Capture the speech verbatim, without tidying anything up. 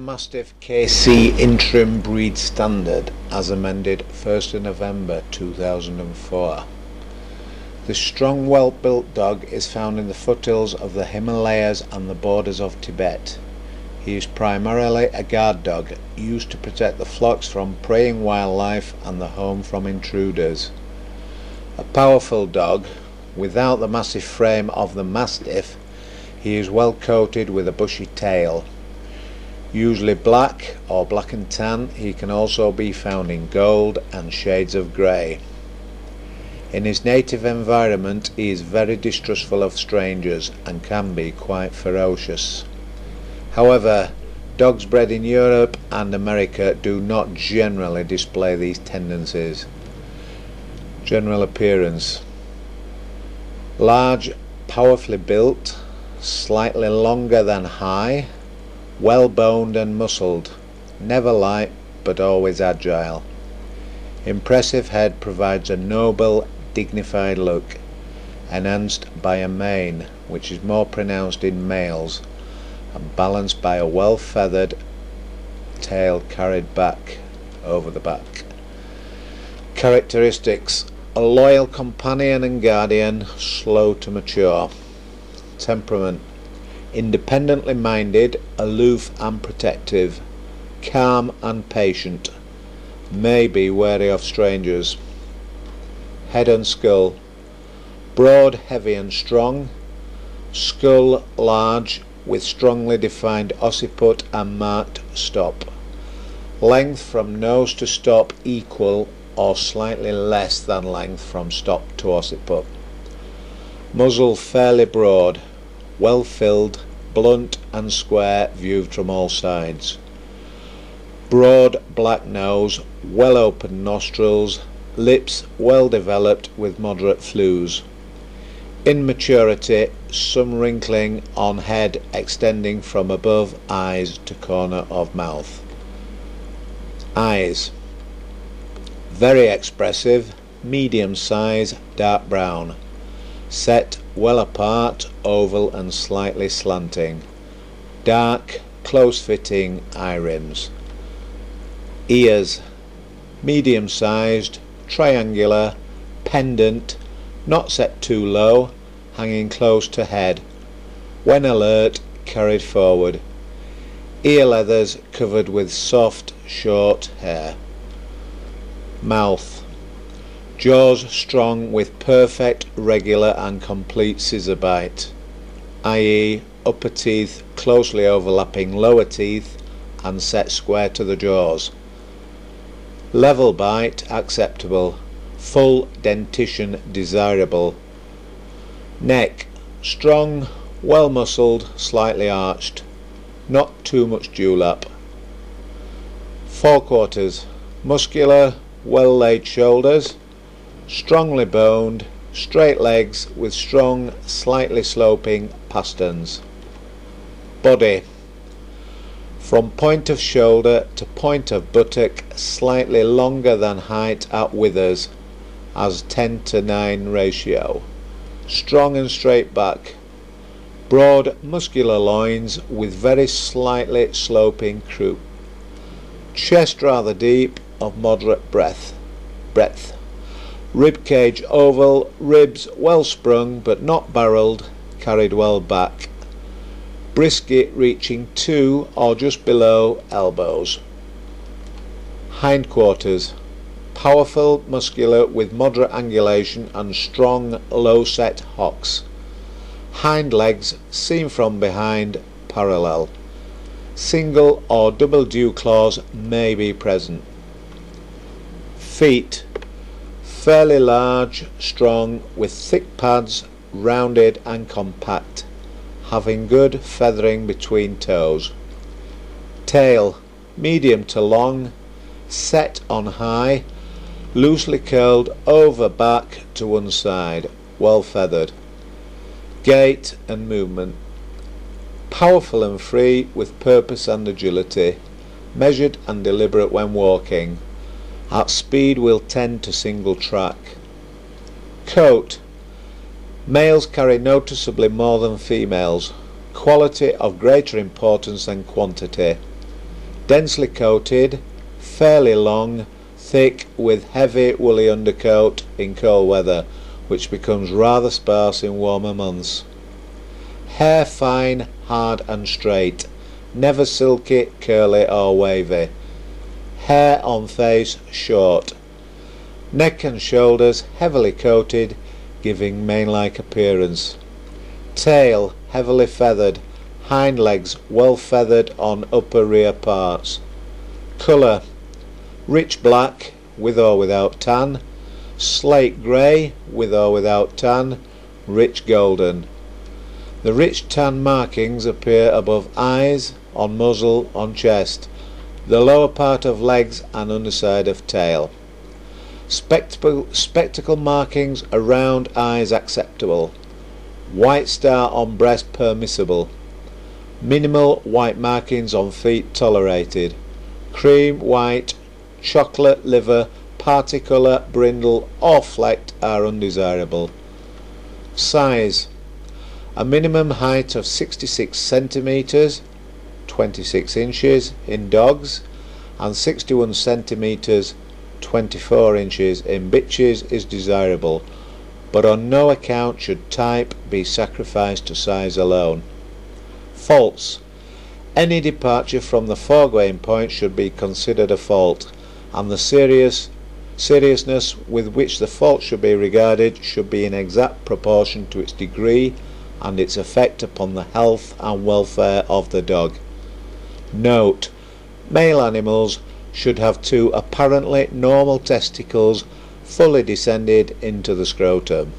Mastiff K C Interim Breed Standard as amended first of November two thousand four. The strong, well-built dog is found in the foothills of the Himalayas and the borders of Tibet. He is primarily a guard dog, used to protect the flocks from preying wildlife and the home from intruders. A powerful dog, without the massive frame of the Mastiff, he is well coated with a bushy tail. Usually black or black and tan, he can also be found in gold and shades of grey. In his native environment, he is very distrustful of strangers and can be quite ferocious. However, dogs bred in Europe and America do not generally display these tendencies. General appearance: large, powerfully built, slightly longer than high, well boned and muscled, never light but always agile. Impressive head provides a noble, dignified look, enhanced by a mane which is more pronounced in males and balanced by a well feathered tail carried back over the back. Characteristics: a loyal companion and guardian, slow to mature. Temperament: independently minded, aloof and protective, calm and patient, may be wary of strangers. Head and skull: broad, heavy and strong, skull large with strongly defined occiput and marked stop, length from nose to stop equal or slightly less than length from stop to occiput, muzzle fairly broad, well filled, blunt and square viewed from all sides, broad black nose, well open nostrils, lips well developed with moderate flews. In maturity, some wrinkling on head extending from above eyes to corner of mouth. Eyes: very expressive, medium size, dark brown, set well apart, oval and slightly slanting, dark, close-fitting eye rims. Ears: medium-sized, triangular, pendant, not set too low, hanging close to head, when alert, carried forward. Ear leathers covered with soft, short hair. Mouth: jaws strong with perfect, regular and complete scissor bite, that is upper teeth closely overlapping lower teeth and set square to the jaws. Level bite acceptable, full dentition desirable. Neck: strong, well muscled, slightly arched, not too much dewlap. Forequarters: muscular, well laid shoulders, strongly boned, straight legs with strong, slightly sloping pasterns. Body: from point of shoulder to point of buttock, slightly longer than height at withers, as ten to nine ratio. Strong and straight back. Broad, muscular loins with very slightly sloping croup. Chest rather deep, of moderate breadth. breadth. Rib cage oval, ribs well sprung but not barrelled, carried well back. Brisket reaching to or just below elbows. Hindquarters: powerful, muscular with moderate angulation and strong low set hocks. Hind legs seen from behind, parallel. Single or double dew claws may be present. Feet: fairly large, strong, with thick pads, rounded and compact, having good feathering between toes. Tail: medium to long, set on high, loosely curled over back to one side, well feathered. Gait and movement: powerful and free, with purpose and agility, measured and deliberate when walking. At speed will tend to single track. Coat: males carry noticeably more than females. Quality of greater importance than quantity. densely coated, fairly long, thick with heavy woolly undercoat in cold weather, which becomes rather sparse in warmer months. Hair fine, hard and straight, never silky, curly or wavy. Hair on face short. Neck and shoulders heavily coated, giving mane-like appearance. Tail heavily feathered, hind legs well feathered on upper rear parts. Colour rich black with or without tan, slate grey with or without tan, rich golden. The rich tan markings appear above eyes, on muzzle, on chest, the lower part of legs and underside of tail. Spectacle, spectacle markings around eyes acceptable. White star on breast permissible. Minimal white markings on feet tolerated. Cream white, chocolate liver, particolor, brindle or flecked are undesirable. Size: a minimum height of sixty-six centimeters, twenty-six inches in dogs, and sixty-one centimeters, twenty-four inches in bitches is desirable, but on no account should type be sacrificed to size alone. Faults: any departure from the foregoing point should be considered a fault, and the serious seriousness with which the fault should be regarded should be in exact proportion to its degree and its effect upon the health and welfare of the dog. Note: male animals should have two apparently normal testicles fully descended into the scrotum.